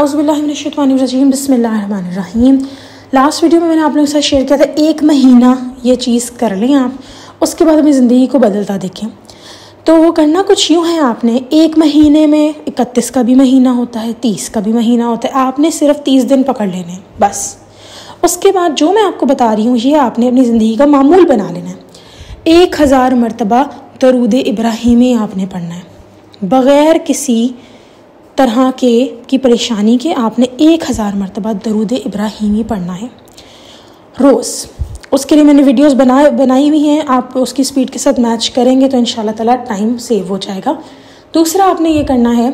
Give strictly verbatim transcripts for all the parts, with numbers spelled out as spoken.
अऊज़ुबिल्लाहिमिनश्शैतानिर्रजीम बिस्मिल्लाहिर्रहमानिर्रहीम। Last video में मैंने आप लोगों के साथ शेयर किया था एक महीना ये चीज़ कर लें आप, उसके बाद अपनी ज़िंदगी को बदलता देखें। तो वो करना कुछ यूँ है, आपने एक महीने में इकतीस का भी महीना होता है, तीस का भी महीना होता है, आपने सिर्फ तीस दिन पकड़ लेने हैं बस। उसके बाद जो मैं आपको बता रही हूँ ये आपने अपनी ज़िंदगी का मामूल बना लेना है। एक हज़ार मरतबा दरूद इब्राहिमी आपने पढ़ना है, बग़ैर किसी तरह के की परेशानी के आपने एक हज़ार मरतबा दरूद इब्राहिमी पढ़ना है रोज़। उसके लिए मैंने वीडियोस बनाए बनाई हुई हैं, आप उसकी स्पीड के साथ मैच करेंगे तो इंशाल्लाह ताला टाइम सेव हो जाएगा। दूसरा आपने ये करना है,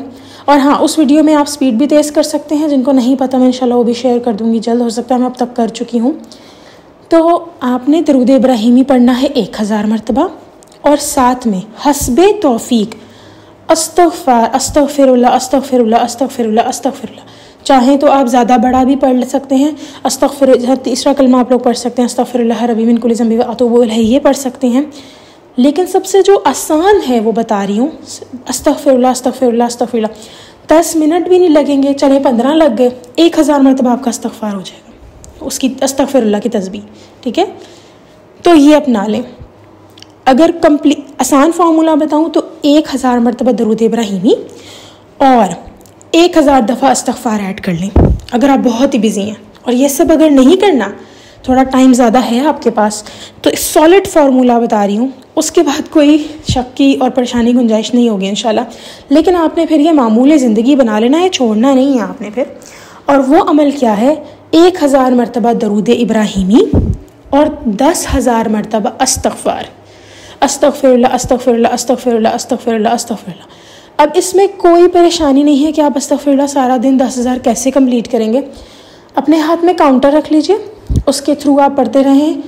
और हाँ उस वीडियो में आप स्पीड भी तेज़ कर सकते हैं, जिनको नहीं पता मैं इंशाल्लाह वो भी शेयर कर दूँगी जल्द, हो सकता है मैं अब तक कर चुकी हूँ। तो आपने दरूद इब्राहिमी पढ़ना है एक हज़ार मरतबा, और साथ में हस्बे तौफीक अस्तगफार अस्तगफिरुल्लाह अस्तगफिरुल्लाह अस्तगफिरुल्लाह अस्तगफिरुल्लाह, चाहे तो आप ज़्यादा बड़ा भी पढ़ सकते हैं अस्तगफिर, तीसरा कलमा आप लोग पढ़ सकते हैं अस्तगफिरुल्लाह रब्बी मिन कुल्ली ज़ंबी व अतूबु इलैहि, ये पढ़ सकते हैं। लेकिन सबसे जो आसान है वो बता रही हूँ, अस्तगफिरुल्लाह अस्तगफिरुल्लाह अस्तगफिरुल्लाह, दस मिनट भी नहीं लगेंगे, चले पंद्रह लग गए, एक हज़ार मरतबा आपका अस्तगफार हो जाएगा, उसकी अस्तगफिरुल्लाह की तस्बीह, ठीक है। तो ये अपना लें। अगर कम्प्लीट आसान फार्मूला बताऊं तो एक हज़ार मरतबा दरूद इब्राहिमी और एक हज़ार दफ़ा इस्तग़फ़ार ऐड कर लें अगर आप बहुत ही बिज़ी हैं। और ये सब अगर नहीं करना, थोड़ा टाइम ज़्यादा है आपके पास, तो सॉलिड फार्मूला बता रही हूँ, उसके बाद कोई शक की और परेशानी गुंजाइश नहीं होगी इंशाल्लाह। लेकिन आपने फिर यह मामूल ज़िंदगी बना लेना है, छोड़ना नहीं है आपने फिर। और वो अमल क्या है, एक हज़ार मरतबा दरूद इब्राहिमी और दस हज़ार मरतबा इस्तग़फ़ार अस्तगफिरुल्लाह अस्तगफिरुल्लाह अस्तगफिरुल्लाह अस्तगफिरुल्लाह अस्तगफिरुल्लाह। अब इसमें कोई परेशानी नहीं है कि आप अस्तगफिरुल्लाह सारा दिन दस हज़ार कैसे कंप्लीट करेंगे, अपने हाथ में काउंटर रख लीजिए, उसके थ्रू आप पढ़ते रहें।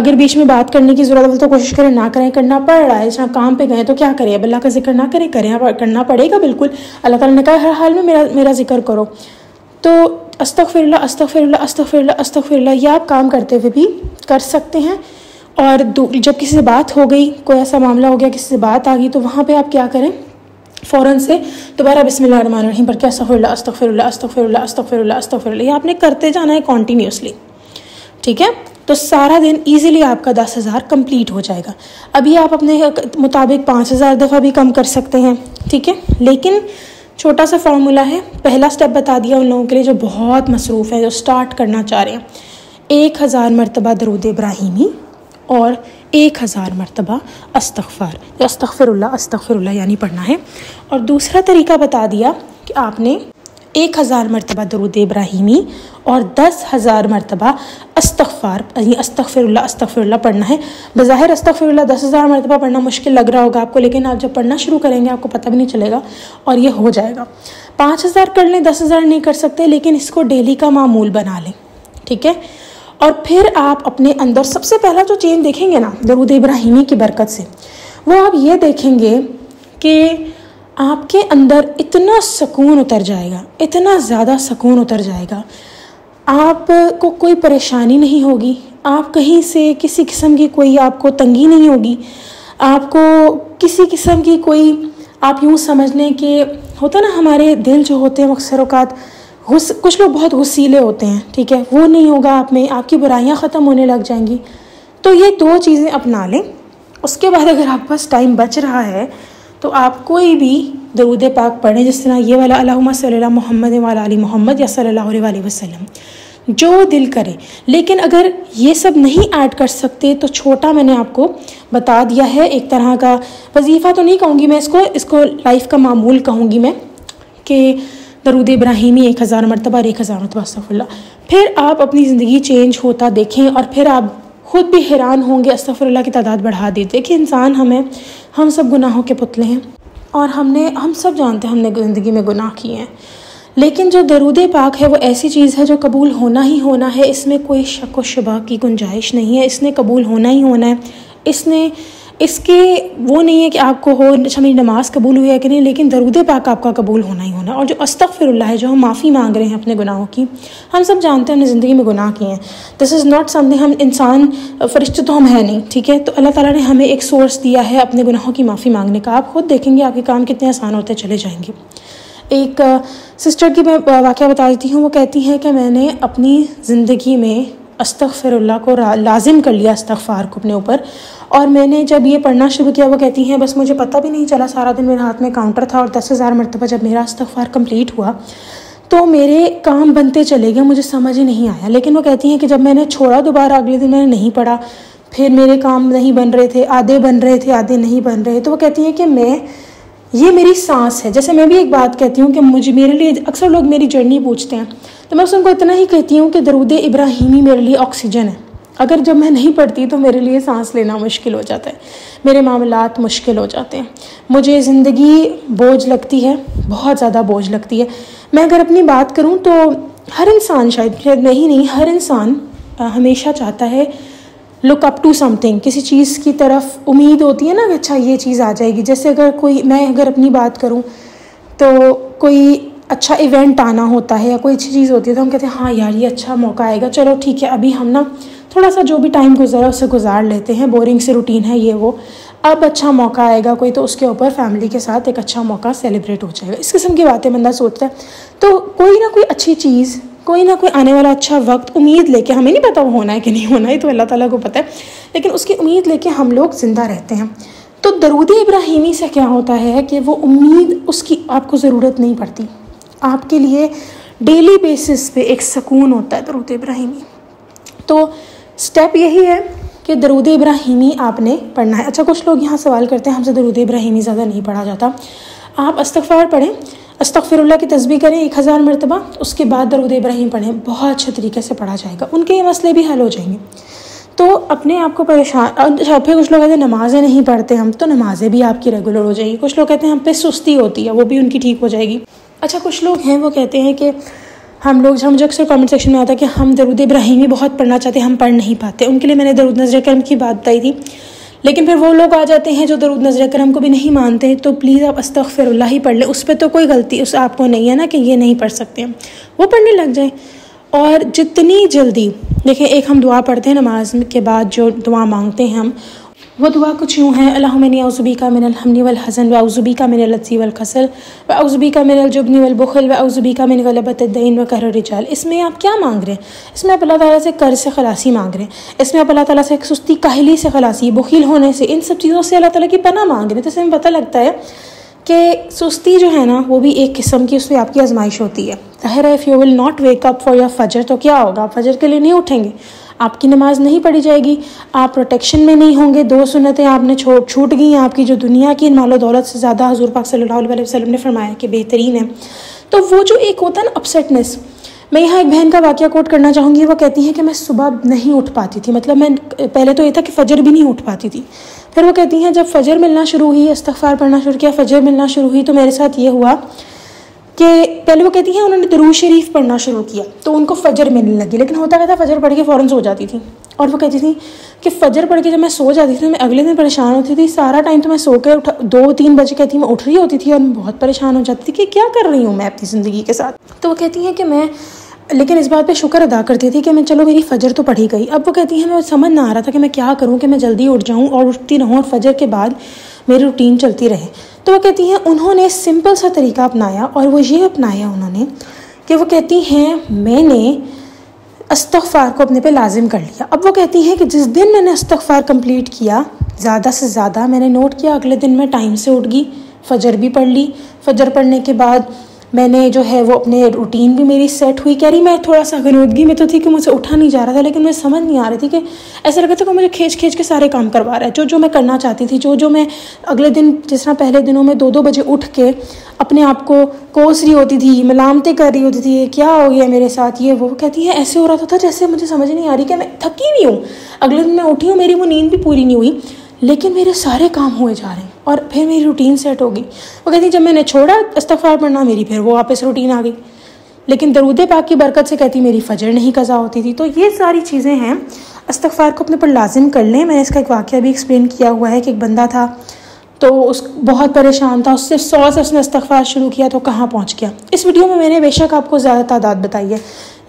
अगर बीच में बात करने की ज़रूरत हो तो कोशिश करें ना करें, करना पड़ रहा है, जहाँ काम पे गए तो क्या करें, अब अल्लाह का जिक्र ना करें, करें करना पड़ेगा बिल्कुल, अल्लाह ताला ने कहा हर हाल में मेरा मेरा जिक्र करो। तो अस्तगफिरुल्लाह अस्तगफिरुल्लाह अस्तगफिरुल्लाह अस्तगफिरुल्लाह ये आप काम करते हुए भी कर सकते हैं। और जब किसी से बात हो गई, कोई ऐसा मामला हो गया, किसी से बात आ गई, तो वहाँ पे आप क्या करें, फ़ौरन से दोबारा बिस्मिल्लाहिर्रहमानिर्रहीम पर क्या अस्तगफिरुल्लाह अस्तगफिरुल्लाह अस्तगफिरुल्लाह अस्तगफिरुल्लाह अस्तगफिरुल्लाह, ये आपने करते जाना है कॉन्टीन्यूसली, ठीक है। तो सारा दिन ईजिली आपका दस हज़ार कम्प्लीट हो जाएगा। अभी आप अपने मुताबिक पाँच हज़ार दफ़ा भी कम कर सकते हैं, ठीक है। लेकिन छोटा सा फार्मूला है, पहला स्टेप बता दिया उन लोगों के लिए जो बहुत मसरूफ़ हैं, जो स्टार्ट करना चाह रहे हैं, एक हज़ार मरतबा दरूद इब्राहिमी और एक हज़ार मरतबा अस्तगफार अस्तगफिरुल्लाह अस्तगफिरुल्लाह यानी पढ़ना है। और दूसरा तरीका बता दिया कि आपने एक हज़ार मरतबा दरूद इब्राहिमी और दस हज़ार मरतबा अस्तगफार यानी अस्तगफिरुल्लाह अस्तगफिरुल्लाह पढ़ना है। बज़ाहिर अस्तगफिरुल्लाह दस हज़ार मरतबा पढ़ना मुश्किल लग रहा होगा आपको, लेकिन आप जब पढ़ना शुरू करेंगे आपको पता भी नहीं चलेगा और ये हो जाएगा। पाँच हज़ार कर लें, दस हज़ार नहीं कर सकते, लेकिन इसको डेली का मामूल बना लें, ठीक है। और फिर आप अपने अंदर सबसे पहला जो चेंज देखेंगे ना दरूद इब्राहिमी की बरकत से, वो आप ये देखेंगे कि आपके अंदर इतना सुकून उतर जाएगा, इतना ज़्यादा सुकून उतर जाएगा, आपको कोई परेशानी नहीं होगी, आप कहीं से किसी किस्म की कोई आपको तंगी नहीं होगी, आपको किसी किस्म की कोई आप यूँ समझने के होता ना, हमारे दिल जो होते हैं अक्सर औक़ात गुस कुछ लोग बहुत गुस्सीले होते हैं, ठीक है, वो नहीं होगा आप में, आपकी बुराइयां ख़त्म होने लग जाएंगी। तो ये दो चीज़ें अपना लें। उसके बाद अगर आप पास टाइम बच रहा है तो आप कोई भी दरूद पाक पढ़ें, जिस तरह ये वाला अल्लाहुम्मा सल्ली अला मुहम्मद व अला आलि मुहम्मद या सल्लल्लाहु अलैहि वसल्लम, जो दिल करे। लेकिन अगर ये सब नहीं ऐड कर सकते तो छोटा मैंने आपको बता दिया है, एक तरह का वजीफ़ा तो नहीं कहूँगी मैं इसको, इसको लाइफ का मामूल कहूँगी मैं, कि दरूद इब्राहिमी एक हज़ार मरतबा और एक हज़ार मरतबा अस्तगफिरुल्लाह। फिर आप अपनी ज़िंदगी चेंज होता देखें और फिर आप ख़ुद भी हैरान होंगे अस्तगफिरुल्लाह की तादाद बढ़ा दी। देखिए इंसान हमें, हम सब गुनाहों के पुतले हैं और हमने हम सब जानते हैं हमने ज़िंदगी में गुनाह किए हैं, लेकिन जो दरूद पाक है वो ऐसी चीज़ है जो कबूल होना ही होना है, इसमें कोई शक व शुबा की गुंजाइश नहीं है, इसने कबूल होना ही होना है। इसने इसके वो नहीं है कि आपको हो अच्छा मेरी नमाज़ कबूल हुई है कि नहीं, लेकिन दरूद पाक आपका कबूल होना ही होना। और जो अस्तगफिरुल्लाह है, जो हम माफ़ी मांग रहे हैं अपने गुनाहों की, हम सब जानते हैं हमने ज़िंदगी में गुनाह किए हैं, दिस इज़ नॉट समथिंग, हम इंसान फरिश्ते तो हम है नहीं, ठीक है। तो अल्लाह ताला ने हमें एक सोर्स दिया है अपने गुनाहों की माफ़ी मांगने का, आप खुद देखेंगे आपके काम कितने आसान होते चले जाएँगे। एक सिस्टर की मैं वाक़या बता देती हूँ। वो कहती हैं कि मैंने अपनी ज़िंदगी में अस्तग़फिरुल्लाह को लाजिम कर लिया, इस्तग़फ़ार को अपने ऊपर। और मैंने जब ये पढ़ना शुरू किया, वो कहती हैं बस मुझे पता भी नहीं चला, सारा दिन मेरे हाथ में काउंटर था और दस हज़ार मरतबा जब मेरा इस्तग़फ़ार कम्प्लीट हुआ तो मेरे काम बनते चले गए, मुझे समझ ही नहीं आया। लेकिन वो कहती हैं कि जब मैंने छोड़ा दोबारा, अगले दिन मैंने नहीं पढ़ा, फिर मेरे काम नहीं बन रहे थे, आधे बन रहे थे, आधे नहीं बन रहे। तो वो कहती हैं कि मैं, ये मेरी सांस है। जैसे मैं भी एक बात कहती हूँ कि मुझे, मेरे लिए अक्सर लोग मेरी जर्नी पूछते हैं, तो मैं उनको इतना ही कहती हूँ कि दरूद इब्राहिमी मेरे लिए ऑक्सीजन है। अगर जब मैं नहीं पढ़ती तो मेरे लिए सांस लेना मुश्किल हो जाता है, मेरे मामलात मुश्किल हो जाते हैं, मुझे ज़िंदगी बोझ लगती है, बहुत ज़्यादा बोझ लगती है। मैं अगर अपनी बात करूँ तो हर इंसान, शायद शायद मैं ही नहीं, हर इंसान हमेशा चाहता है लुक अप टू समथिंग, किसी चीज़ की तरफ उम्मीद होती है ना कि अच्छा ये चीज़ आ जाएगी। जैसे अगर कोई, मैं अगर अपनी बात करूँ तो कोई अच्छा इवेंट आना होता है या कोई अच्छी चीज़ होती है तो हम कहते हैं हाँ यार ये अच्छा मौका आएगा, चलो ठीक है अभी हम ना थोड़ा सा जो भी टाइम गुजरा उससे गुजार लेते हैं, बोरिंग से रूटीन है ये वो, अब अच्छा मौका आएगा कोई तो उसके ऊपर फैमिली के साथ एक अच्छा मौका सेलिब्रेट हो जाएगा। इस किस्म की बातें बंदा सोचता है। तो कोई ना कोई अच्छी चीज़, कोई ना कोई आने वाला अच्छा वक्त उम्मीद लेके, हमें नहीं पता वो होना है कि नहीं होना है, तो अल्लाह ताला को पता है, लेकिन उसकी उम्मीद लेके हम लोग ज़िंदा रहते हैं। तो दरूद इब्राहिमी से क्या होता है कि वो उम्मीद, उसकी आपको ज़रूरत नहीं पड़ती, आपके लिए डेली बेसिस पे एक सुकून होता है दरूद इब्राहिमी। तो स्टेप यही है कि दरूद इब्राहिमी आपने पढ़ना है। अच्छा कुछ लोग यहाँ सवाल करते हैं हमसे दरूद इब्राहिमी ज़्यादा नहीं पढ़ा जाता। आप इस्तग़फ़ार पढ़ें, अस्तग़फ़िरुल्लाह की तस्बीह करें एक हज़ार मरतबा, उसके बाद दरूद इब्राहिम पढ़ें, बहुत अच्छे तरीके से पढ़ा जाएगा, उनके ये मसले भी हल हो जाएंगे। तो अपने आप को परेशान, फिर कुछ लोग कहते हैं नमाज़ें नहीं पढ़ते हम, तो नमाज़ें भी आपकी रेगुलर हो जाएगी। कुछ लोग कहते हैं हम पे सुस्ती होती है, वो भी उनकी ठीक हो जाएगी। अच्छा कुछ लोग हैं वो कहते हैं कि हम लोग, हम जो अक्सर कमेंट सेक्शन में आता है कि हम दरूद इब्राहिमी बहुत पढ़ना चाहते हैं, हम पढ़ नहीं पाते, उनके लिए मैंने दरूद नज़र करम की बात बताई थी। लेकिन फिर वो लोग आ जाते हैं जो दरूद नज़र करम को भी नहीं मानते, तो प्लीज़ आप अस्तग़फ़िरुल्लाह ही पढ़ लें, उस पर तो कोई गलती उस आपको नहीं है ना कि ये नहीं पढ़ सकते हम, वो पढ़ने लग जाएं। और जितनी जल्दी, देखिए एक हम दुआ पढ़ते हैं नमाज के बाद, जो दुआ मांगते हैं हम, वो दुआ कुछ यूँ है, अल्लाहुम्मा इन्नी औज़ुबिका मिनल हम्नि वल हज़न व औज़ुबिका मिनल अज्ज़ी वल कसल व औज़ुबिका मिनल जुब्नि वल बुख़्ल व औज़ुबिका मिन गलबत अद्दैन व कहर रिजाल। इसमें आप क्या मांग रहे हैं? इसमें आप अल्लाह ताला से कर्ज़ से खलासी मांग रहे हैं, इसमें आप अल्लाह ताला से सुस्ती काहली से खलासी, बुख़ील होने से, इन सब चीज़ों से अल्लाह ताला की पनाह मांग रहे हैं। तो इसमें पता लगता है कि सुस्ती जो है ना वो भी एक किस्म की, उसमें आपकी आजमाइश होती है। ज़ाहिर है if you will not wake up for your फजर, तो क्या होगा? आप फजर के लिए नहीं उठेंगे, आपकी नमाज़ नहीं पढ़ी जाएगी, आप प्रोटेक्शन में नहीं होंगे, दो सुन्नतें आपने छोड़ छूट गई हैं आपकी, जो दुनिया की मालो दौलत से ज़्यादा हज़ूर पाक सल्लल्लाहु अलैहि वसल्लम ने फरमाया कि बेहतरीन है। तो वो जो एक होता है ना अपसेटनेस, मैं यहाँ एक बहन का वाक़या कोट करना चाहूँगी। वो कहती हैं कि मैं सुबह नहीं उठ पाती थी, मतलब मैं पहले तो ये था कि फ़जर भी नहीं उठ पाती थी, फिर वो कहती हैं जब फ़जर मिलना शुरू हुई, इस्तग़फ़ार पढ़ना शुरू किया, फ़जर मिलना शुरू हुई, तो मेरे साथ ये हुआ कि पहले वो कहती हैं उन्होंने दरूद शरीफ पढ़ना शुरू किया तो उनको फ़जर मिलने लगी, लेकिन होता क्या था फ़जर पढ़ के फ़ौरन सो जाती थी। और वो कहती थी कि फ़जर पढ़ के जब मैं सो जाती थी तो मैं अगले दिन परेशान होती थी, सारा टाइम तो मैं सो के उठा, दो तीन बजे कहती मैं उठ रही होती थी और मैं बहुत परेशान हो जाती थी कि क्या कर रही हूँ मैं अपनी ज़िंदगी के साथ। तो वो कहती हैं कि मैं, लेकिन इस बात पे शुक्र अदा करती थी कि मैं, चलो मेरी फ़जर तो पढ़ी गई। अब वो कहती हैं मैं समझ ना आ रहा था कि मैं क्या करूं कि मैं जल्दी उठ जाऊं और उठती रहूं और फ़जर के बाद मेरी रूटीन चलती रहे। तो वो कहती हैं उन्होंने सिंपल सा तरीका अपनाया, और वो ये अपनाया उन्होंने कि वो कहती हैं मैंने इस्तग़फ़ार को अपने पे लाजिम कर लिया। अब वो कहती हैं कि जिस दिन मैंने इस्तग़फ़ार कम्प्लीट किया, ज़्यादा से ज़्यादा मैंने नोट किया, अगले दिन मैं टाइम से उठ गई, फ़जर भी पढ़ ली, फ़जर पढ़ने के बाद मैंने जो है वो अपने रूटीन भी मेरी सेट हुई। कह रही मैं थोड़ा सा गनूदगी में तो थी कि मुझे उठा नहीं जा रहा था, लेकिन मुझे समझ नहीं आ रही थी कि ऐसा लगा था कि मुझे खींच खींच के सारे काम करवा रहा है, जो जो मैं करना चाहती थी, जो जो मैं अगले दिन, जिस तरह पहले दिनों में दो दो बजे उठ के अपने आप को कोस रही होती थी, मलामतें कर रही होती थी, क्या हो गया मेरे साथ ये वो, कहती है ऐसे हो रहा था जैसे मुझे समझ नहीं आ रही कि मैं थकी हुई हूँ, अगले दिन मैं उठी हूँ, मेरी वो नींद भी पूरी नहीं हुई, लेकिन मेरे सारे काम हुए जा रहे हैं और फिर मेरी रूटीन सेट होगी। वो कहती जब मैंने छोड़ा इस्तग़फ़ार पढ़ना, मेरी फिर वो वापस रूटीन आ गई, लेकिन दरूद पाक की बरकत से कहती मेरी फ़जर नहीं क़ज़ा होती थी। तो ये सारी चीज़ें हैं, इस्तग़फ़ार को अपने पर लाजिम कर लें। मैंने इसका एक वाक़या भी एक्सप्लेन किया हुआ है कि एक बंदा था तो उस बहुत परेशान था, उससे सौ से उसने इस्तग़फ़ार शुरू किया तो कहाँ पहुँच गया। इस वीडियो में मैंने बेशक आपको ज़्यादा तादाद बताई है,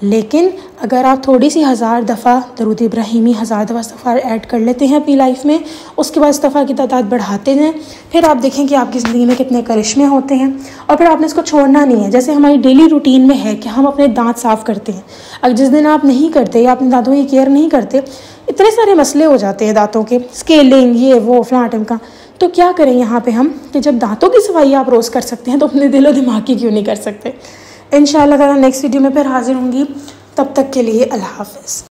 लेकिन अगर आप थोड़ी सी हज़ार दफ़ा दरूद इब्राहिमी हज़ार दफ़ा इस्तिग़फ़ार ऐड कर लेते हैं अपनी लाइफ में, उसके बाद इस्तिग़फ़ार की तादाद बढ़ाते हैं, फिर आप देखें कि आपकी ज़िंदगी में कितने करिश्मे होते हैं। और फिर आपने इसको छोड़ना नहीं है। जैसे हमारी डेली रूटीन में है कि हम अपने दांत साफ़ करते हैं, अगर जिस दिन आप नहीं करते या अपने दांतों की केयर नहीं करते, इतने सारे मसले हो जाते हैं दांतों के, स्केलिंग ये वो फलां ढिमका। तो क्या करें यहाँ पे हम कि जब दांतों की सफाई आप रोज़ कर सकते हैं तो अपने दिल और दिमाग की क्यों नहीं कर सकते। इंशाअल्लाह नेक्स्ट वीडियो में फिर हाज़िर होंगी। तब तक के लिए अल्लाह हाफ़िज़।